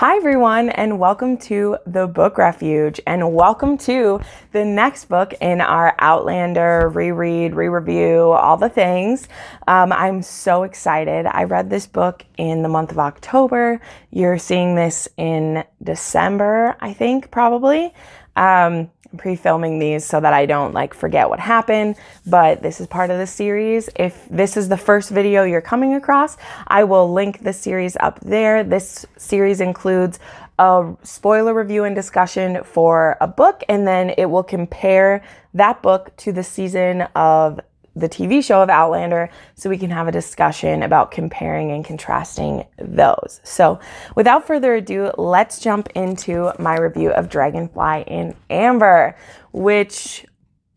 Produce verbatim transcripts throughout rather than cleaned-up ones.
Hi everyone, and welcome to The Book Refuge, and welcome to the next book in our Outlander reread, re-review, all the things. Um, I'm so excited. I read this book in the month of October. You're seeing this in December, I think, probably. Um, I'm pre-filming these so that I don't like forget what happened, but this is part of the series. If this is the first video you're coming across, I will link the series up there. This series includes a spoiler review and discussion for a book, and then it will compare that book to the season of the T V show of Outlander, so we can have a discussion about comparing and contrasting those. So without further ado, let's jump into my review of Dragonfly in Amber, which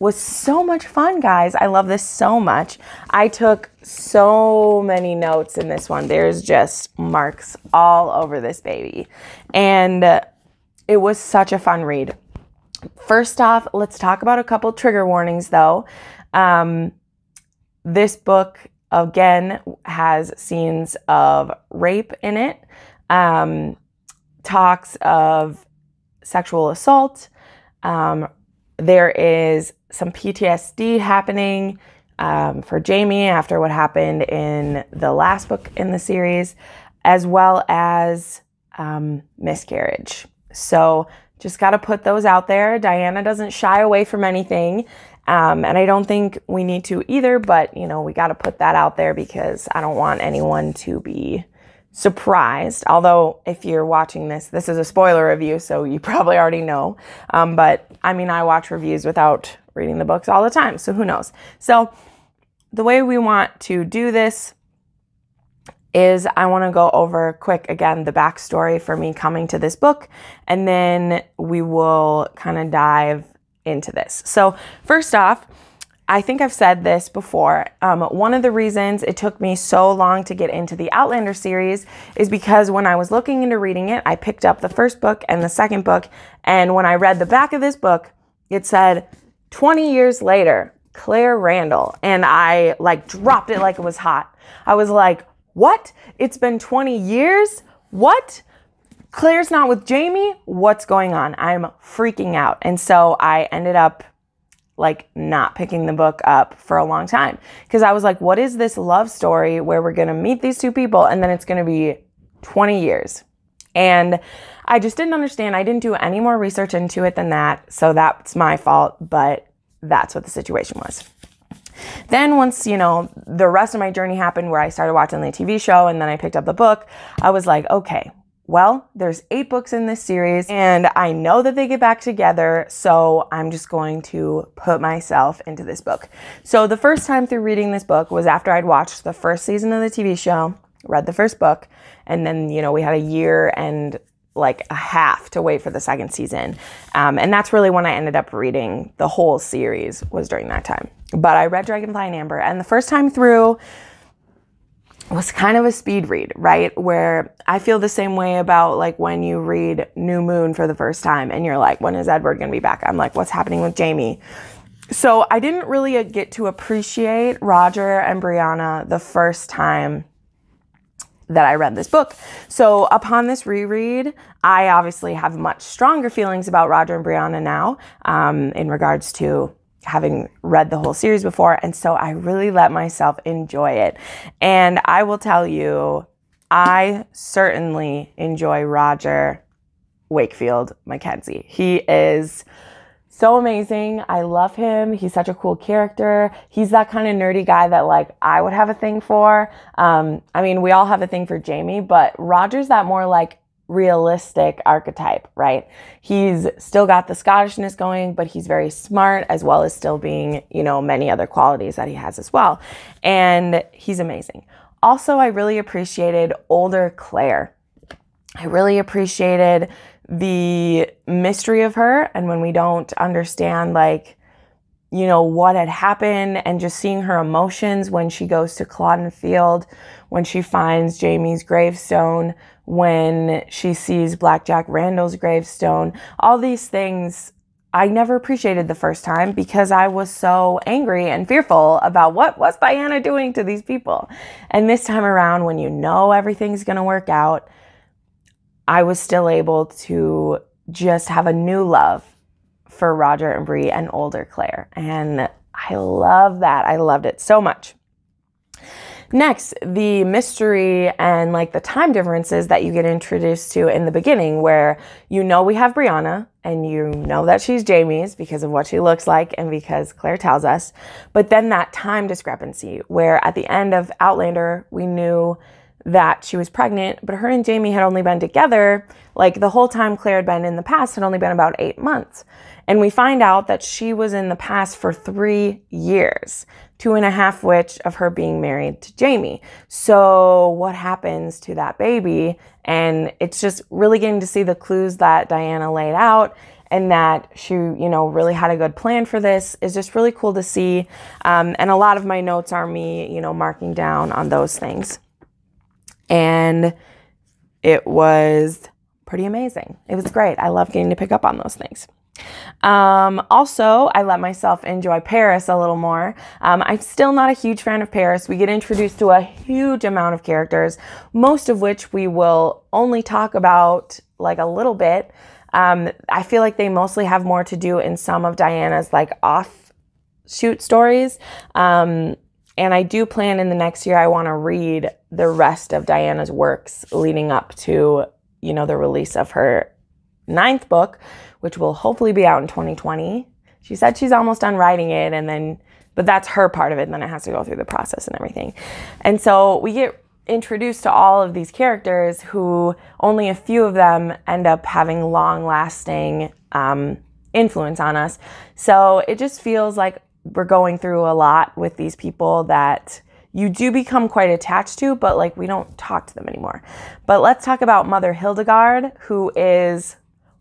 was so much fun, guys. I love this so much. I took so many notes in this one. There's just marks all over this baby. And it was such a fun read. First off, let's talk about a couple trigger warnings, though. Um, this book, again, has scenes of rape in it, um, talks of sexual assault. Um, there is some P T S D happening um, for Jamie after what happened in the last book in the series, as well as um, miscarriage. So just got to put those out there. Diana doesn't shy away from anything. Um, and I don't think we need to either, but, you know, we got to put that out there because I don't want anyone to be surprised. Although, if you're watching this, this is a spoiler review, so you probably already know. Um, but, I mean, I watch reviews without reading the books all the time, so who knows? So, the way we want to do this is I want to go over quick, again, the backstory for me coming to this book, and then we will kind of dive into this. So first off, I think I've said this before, um, one of the reasons it took me so long to get into the Outlander series is because when I was looking into reading it, I picked up the first book and the second book, and when I read the back of this book, it said twenty years later, Claire Randall, and I like dropped it like it was hot. I was like, what? It's been twenty years? What? Claire's not with Jamie? What's going on? I'm freaking out. And so I ended up like not picking the book up for a long time because I was like, what is this love story where we're going to meet these two people and then it's going to be twenty years? And I just didn't understand. I didn't do any more research into it than that. So that's my fault, but that's what the situation was. Then once, you know, the rest of my journey happened where I started watching the T V show and then I picked up the book, I was like, okay, well, there's eight books in this series, and I know that they get back together, so I'm just going to put myself into this book. So the first time through reading this book was after I'd watched the first season of the T V show, read the first book, and then, you know, we had a year and like a half to wait for the second season. Um, and that's really when I ended up reading the whole series was during that time. But I read Dragonfly in Amber, and the first time through was kind of a speed read, right? Where I feel the same way about like when you read New Moon for the first time and you're like, when is Edward going to be back? I'm like, what's happening with Jamie? So I didn't really get to appreciate Roger and Brianna the first time that I read this book. So upon this reread, I obviously have much stronger feelings about Roger and Brianna now um, in regards to having read the whole series before, and so I really let myself enjoy it. And I will tell you, I certainly enjoy Roger Wakefield Mackenzie. He is so amazing. I love him. He's such a cool character. He's that kind of nerdy guy that like I would have a thing for. Um, I mean, we all have a thing for Jamie, but Roger's that more like realistic archetype, right? He's still got the Scottishness going, but he's very smart as well as still being, you know, many other qualities that he has as well. And he's amazing. Also, I really appreciated older Claire. I really appreciated the mystery of her. And when we don't understand, like, you know, what had happened and just seeing her emotions when she goes to Culloden Field, when she finds Jamie's gravestone, when she sees Black Jack Randall's gravestone, all these things I never appreciated the first time because I was so angry and fearful about what was Diana doing to these people. And this time around, when you know everything's going to work out, I was still able to just have a new love for Roger and Bree and older Claire. And I love that. I loved it so much. Next, the mystery and like the time differences that you get introduced to in the beginning, where you know we have Brianna and you know that she's Jamie's because of what she looks like and because Claire tells us. But then that time discrepancy, where at the end of Outlander, we knew that she was pregnant, but her and Jamie had only been together, like the whole time Claire had been in the past had only been about eight months. And we find out that she was in the past for three years, two and a half which of her being married to Jamie. So what happens to that baby? And it's just really getting to see the clues that Diana laid out, and that she, you know, really had a good plan for this, is just really cool to see. Um, and a lot of my notes are me, you know, marking down on those things. And it was pretty amazing. It was great. I love getting to pick up on those things. Um, also, I let myself enjoy Paris a little more. Um, I'm still not a huge fan of Paris. We get introduced to a huge amount of characters, most of which we will only talk about like a little bit. Um, I feel like they mostly have more to do in some of Diana's like offshoot stories. Um, And I do plan in the next year, I want to read the rest of Diana's works leading up to, you know, the release of her ninth book, which will hopefully be out in twenty twenty. She said she's almost done writing it, and then, but that's her part of it, and then it has to go through the process and everything. And so we get introduced to all of these characters who only a few of them end up having long-lasting um, influence on us. So it just feels like we're going through a lot with these people that you do become quite attached to, but like we don't talk to them anymore. But let's talk about Mother Hildegarde, who is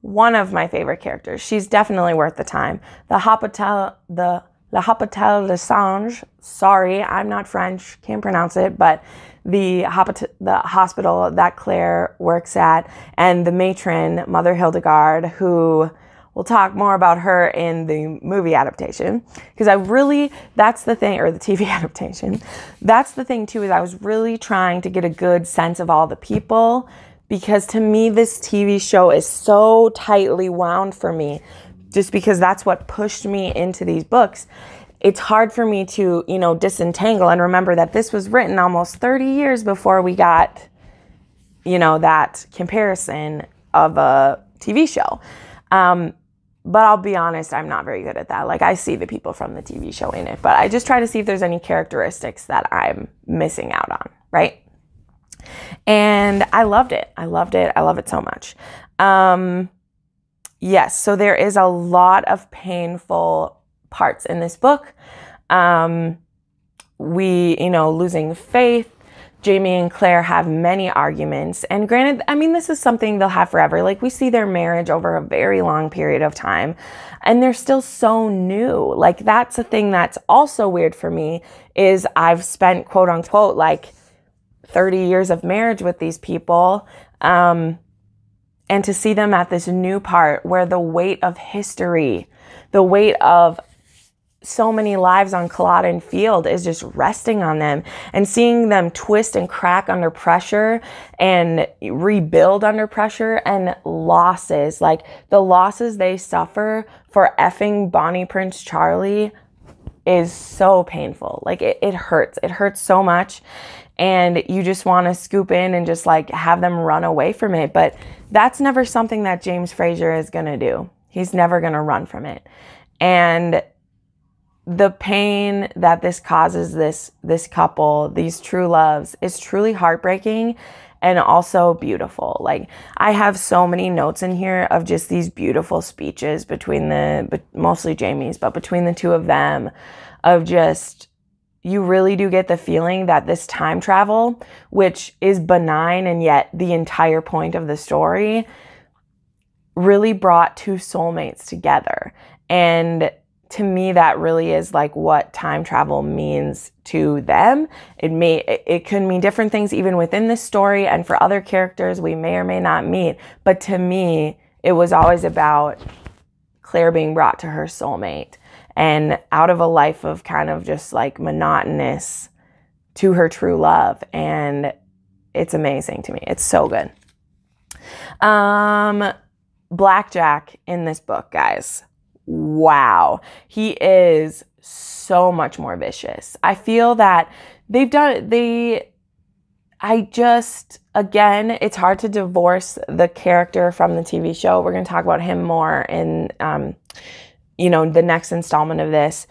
one of my favorite characters. She's definitely worth the time. The Hôpital, the the Hôpital des Anges. Sorry, I'm not French, can't pronounce it, but the hospital, the hospital that Claire works at, and the matron, Mother Hildegarde, who we'll talk more about her in the movie adaptation, because I really, that's the thing, or the T V adaptation. That's the thing too, is I was really trying to get a good sense of all the people, because to me, this T V show is so tightly wound for me, just because that's what pushed me into these books. It's hard for me to, you know, disentangle and remember that this was written almost thirty years before we got, you know, that comparison of a T V show. Um, But I'll be honest, I'm not very good at that. Like, I see the people from the T V show in it, but I just try to see if there's any characteristics that I'm missing out on, right? And I loved it. I loved it. I love it so much. Um, yes, so there is a lot of painful parts in this book. Um, we, you know, losing faith. Jamie and Claire have many arguments, and granted, I mean, this is something they'll have forever. Like, we see their marriage over a very long period of time, and they're still so new. Like, that's a thing that's also weird for me, is I've spent, quote unquote, like thirty years of marriage with these people, um, and to see them at this new part where the weight of history, the weight of so many lives on Culloden Field is just resting on them, and seeing them twist and crack under pressure and rebuild under pressure, and losses, like the losses they suffer for effing Bonnie Prince Charlie is so painful. Like, it, it hurts. It hurts so much. And you just want to scoop in and just like have them run away from it. But that's never something that James Fraser is going to do. He's never going to run from it. And the pain that this causes this this couple, these true loves, is truly heartbreaking and also beautiful. Like, I have so many notes in here of just these beautiful speeches between the, but mostly Jamie's, but between the two of them, of just, you really do get the feeling that this time travel, which is benign and yet the entire point of the story, really brought two soulmates together. And to me, that really is like what time travel means to them. It may, it could mean different things even within this story, and for other characters we may or may not meet. But to me, it was always about Claire being brought to her soulmate, and out of a life of kind of just like monotonous to her true love. And it's amazing to me. It's so good. Um, Black Jack in this book, guys. Wow. He is so much more vicious. I feel that they've done, they, I just, again, it's hard to divorce the character from the T V show. We're going to talk about him more in, um, you know, the next installment of this,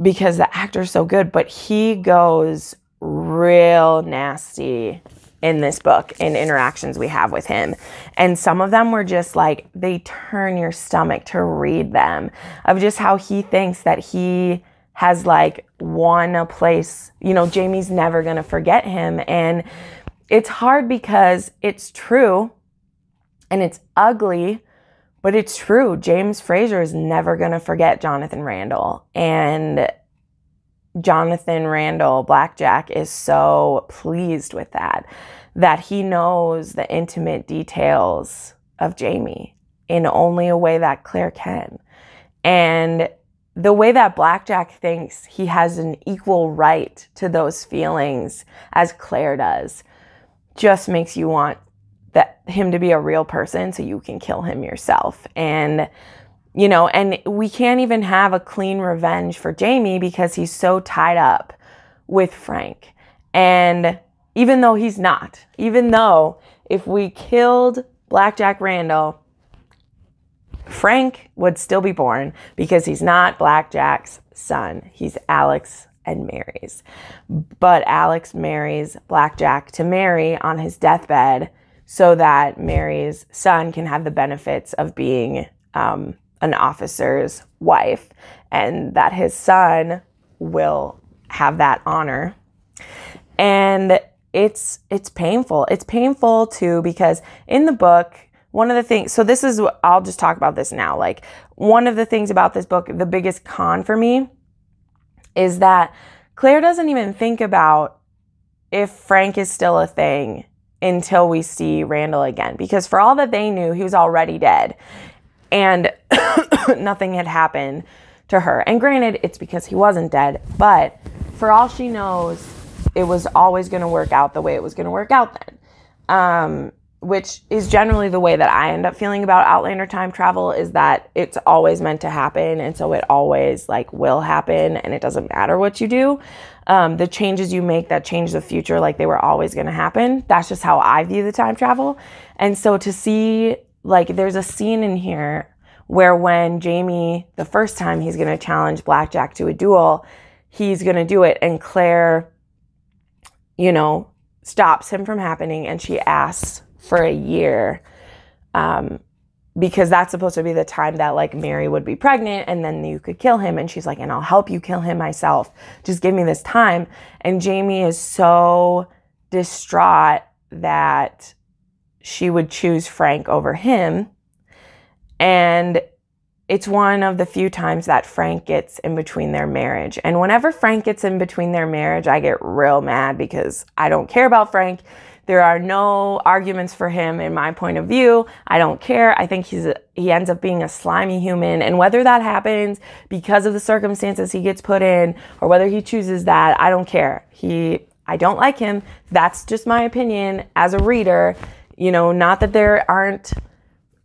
because the actor's so good, but he goes real nasty in this book in interactions we have with him. And some of them were just like, they turn your stomach to read them, of just how he thinks that he has like won a place, you know, Jamie's never gonna forget him. And it's hard because it's true and it's ugly, but it's true. James Fraser is never gonna forget Jonathan Randall. And Jonathan Randall, Blackjack, is so pleased with that, that he knows the intimate details of Jamie in only a way that Claire can. And the way that Blackjack thinks he has an equal right to those feelings as Claire does just makes you want that him to be a real person so you can kill him yourself. And you know, and we can't even have a clean revenge for Jamie because he's so tied up with Frank. And even though he's not, even though if we killed Black Jack Randall, Frank would still be born because he's not Black Jack's son. He's Alex and Mary's. But Alex marries Black Jack to Mary on his deathbed so that Mary's son can have the benefits of being um an officer's wife, and that his son will have that honor. And it's it's painful. It's painful too, because in the book, one of the things, so this is, I'll just talk about this now. Like, one of the things about this book, the biggest con for me, is that Claire doesn't even think about if Frank is still a thing until we see Randall again, because for all that they knew, he was already dead. And nothing had happened to her. And granted, it's because he wasn't dead, but for all she knows, it was always going to work out the way it was going to work out then. Um, which is generally the way that I end up feeling about Outlander time travel, is that it's always meant to happen. And so it always like will happen, and it doesn't matter what you do. Um, the changes you make that change the future, like they were always going to happen. That's just how I view the time travel. And so to see, like, there's a scene in here where when Jamie, the first time he's going to challenge Blackjack to a duel, he's going to do it. And Claire, you know, stops him from happening. And she asks for a year um, because that's supposed to be the time that, like, Mary would be pregnant and then you could kill him. And she's like, and I'll help you kill him myself. Just give me this time. And Jamie is so distraught that she would choose Frank over him. And it's one of the few times that Frank gets in between their marriage. And whenever Frank gets in between their marriage, I get real mad because I don't care about Frank. There are no arguments for him in my point of view. I don't care. I think he's a, he ends up being a slimy human. And whether that happens because of the circumstances he gets put in or whether he chooses that, I don't care. He, I don't like him. That's just my opinion as a reader. You know, not that there aren't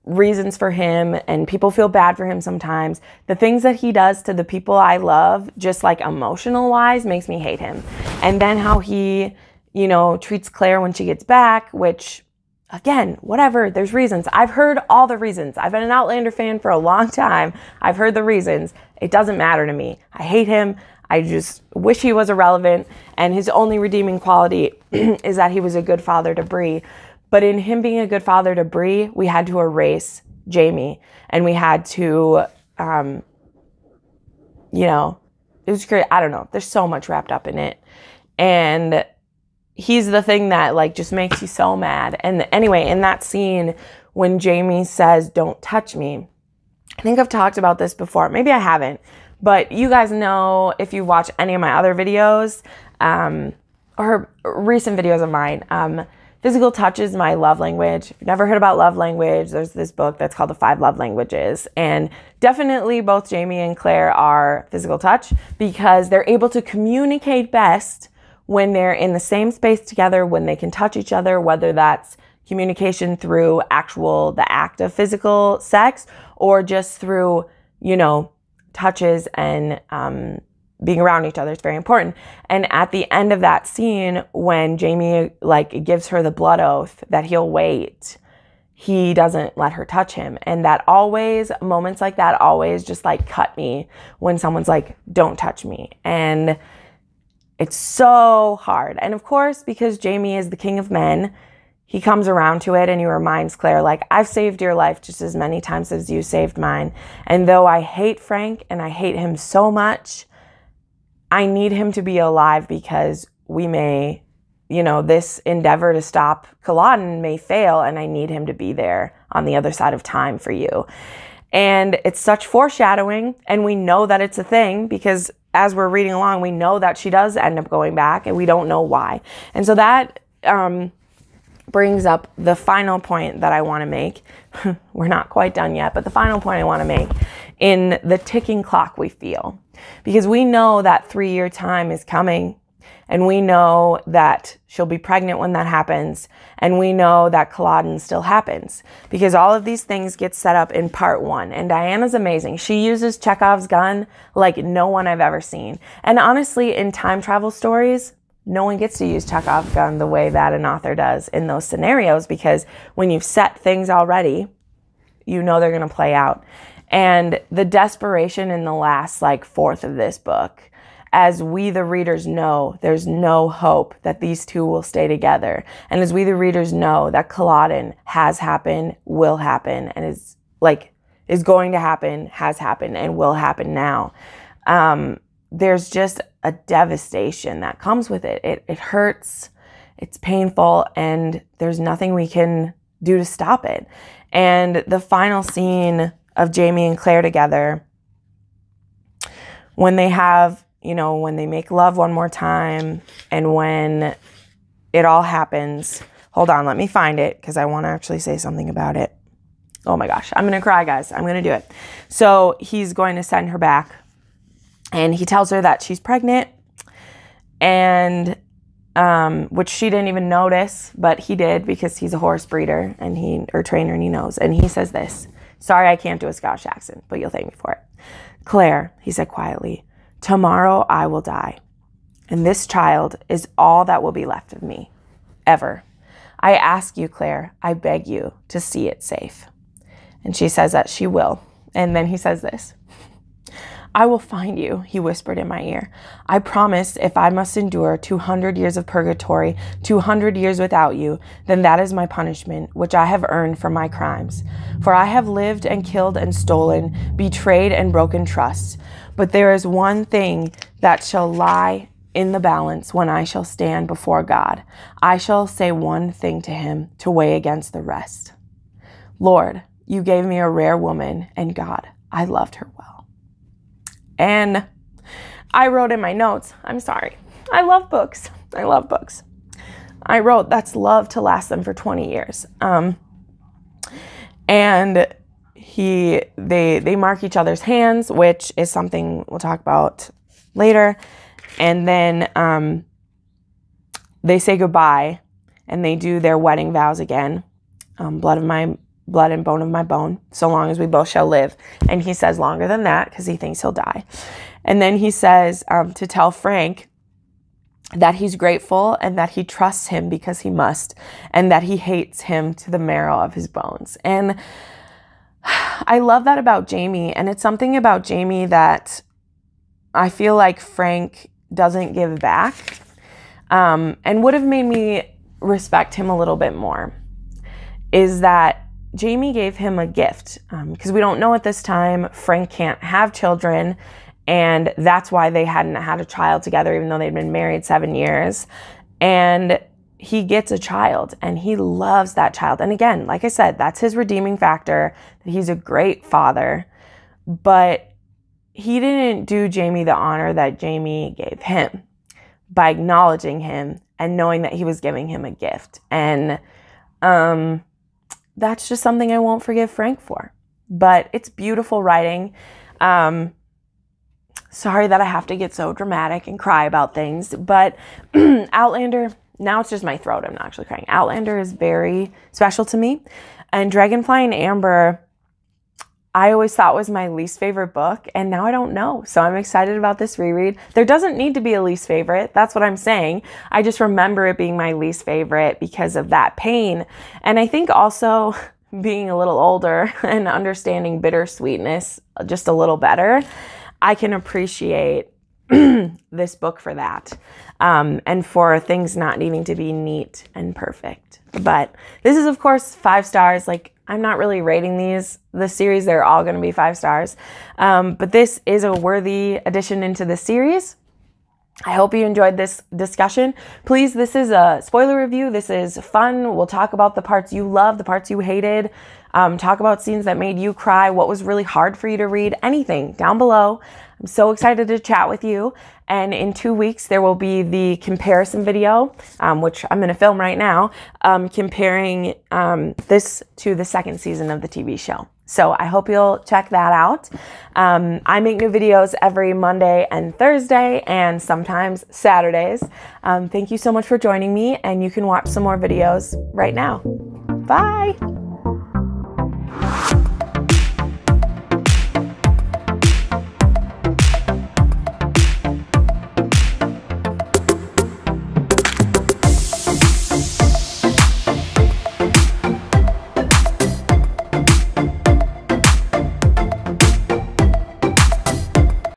reasons for him and people feel bad for him sometimes. The things that he does to the people I love, just like emotional wise, makes me hate him. And then how he, you know, treats Claire when she gets back, which again, whatever, there's reasons. I've heard all the reasons. I've been an Outlander fan for a long time. I've heard the reasons. It doesn't matter to me. I hate him. I just wish he was irrelevant. And his only redeeming quality is that he was a good father to Bree. But in him being a good father to Bree, we had to erase Jamie, and we had to, um, you know, it was great. I don't know. There's so much wrapped up in it. And he's the thing that, like, just makes you so mad. And anyway, in that scene when Jamie says, "Don't touch me," I think I've talked about this before. Maybe I haven't, but you guys know if you watch any of my other videos, um, or recent videos of mine, um, physical touch is my love language. If you've never heard about love language, there's this book that's called The Five Love Languages. And definitely both Jamie and Claire are physical touch because they're able to communicate best when they're in the same space together, when they can touch each other, whether that's, communication through actual, the act of physical sex, or just through, you know, touches and um, being around each other. It's very important. And at the end of that scene, when Jamie, like, gives her the blood oath that he'll wait, he doesn't let her touch him. And that always, moments like that always just, like, cut me when someone's like, don't touch me. And it's so hard. And of course, because Jamie is the king of men, he comes around to it and he reminds Claire, like, I've saved your life just as many times as you saved mine. And though I hate Frank and I hate him so much, I need him to be alive because we may, you know, this endeavor to stop Culloden may fail, and I need him to be there on the other side of time for you. And it's such foreshadowing, and we know that it's a thing because as we're reading along, we know that she does end up going back, and we don't know why. And so that um, brings up the final point that I want to make. We're not quite done yet, but the final point I want to make in the ticking clock we feel, because we know that three-year time is coming, and we know that she'll be pregnant when that happens, and we know that Culloden still happens, because all of these things get set up in part one. And Diana's amazing. She uses Chekhov's gun like no one I've ever seen. And honestly, in time travel stories, no one gets to use Chekhov's gun the way that an author does in those scenarios, because when you've set things already, you know they're going to play out. And the desperation in the last, like, fourth of this book, as we, the readers, know there's no hope that these two will stay together. And as we, the readers, know that Culloden has happened, will happen, and is, like, is going to happen, has happened, and will happen now. Um, there's just a devastation that comes with it. It, it hurts, it's painful, and there's nothing we can do to stop it. And the final scene of Jamie and Claire together, when they have, you know, when they make love one more time, and when it all happens. Hold on, let me find it, because I want to actually say something about it. Oh my gosh, I'm going to cry, guys. I'm going to do it. So he's going to send her back, and he tells her that she's pregnant, and um, which she didn't even notice, but he did, because he's a horse breeder and he or trainer, and he knows. And he says this. Sorry, I can't do a Scottish accent, but you'll thank me for it. Claire, he said quietly, tomorrow I will die, and this child is all that will be left of me, ever. I ask you, Claire, I beg you to see it safe. And she says that she will. And then he says this. I will find you, he whispered in my ear. I promise if I must endure two hundred years of purgatory, two hundred years without you, then that is my punishment, which I have earned for my crimes. For I have lived and killed and stolen, betrayed and broken trusts. But there is one thing that shall lie in the balance when I shall stand before God. I shall say one thing to him to weigh against the rest. Lord, you gave me a rare woman, and God, I loved her well. And I wrote in my notes, I'm sorry, I love books. I love books. I wrote, that's love to last them for twenty years. Um, and he, they, they mark each other's hands, which is something we'll talk about later. And then um, they say goodbye, and they do their wedding vows again. Um, blood of my blood and bone of my bone, so long as we both shall live. And he says longer than that, because he thinks he'll die. And then he says um, to tell Frank that he's grateful, and that he trusts him because he must, and that he hates him to the marrow of his bones. And I love that about Jamie. And it's something about Jamie that I feel like Frank doesn't give back, um, and would have made me respect him a little bit more, is that Jamie gave him a gift, because um, we don't know at this time, Frank can't have children, and that's why they hadn't had a child together, even though they'd been married seven years. And he gets a child, and he loves that child. And again, like I said, that's his redeeming factor, that he's a great father, but he didn't do Jamie the honor that Jamie gave him by acknowledging him and knowing that he was giving him a gift. And, um... that's just something I won't forgive Frank for. But it's beautiful writing. Um, sorry that I have to get so dramatic and cry about things, but Outlander Now it's just my throat. I'm not actually crying. Outlander is very special to me. And Dragonfly in Amber, I always thought was my least favorite book, and now I don't know. So I'm excited about this reread. There doesn't need to be a least favorite. That's what I'm saying. I just remember it being my least favorite because of that pain. And I think also being a little older and understanding bittersweetness just a little better, I can appreciate this book for that, um, and for things not needing to be neat and perfect. But this is, of course, five stars. Like, I'm not really rating these. The series, they're all going to be five stars. Um, but this is a worthy addition into the series. I hope you enjoyed this discussion. Please, this is a spoiler review. This is fun. We'll talk about the parts you loved, the parts you hated. Um, talk about scenes that made you cry, what was really hard for you to read, anything down below. I'm so excited to chat with you. And in two weeks, there will be the comparison video, um, which I'm going to film right now, um, comparing um, this to the second season of the T V show. So I hope you'll check that out. Um, I make new videos every Monday and Thursday and sometimes Saturdays. Um, thank you so much for joining me, and you can watch some more videos right now. Bye.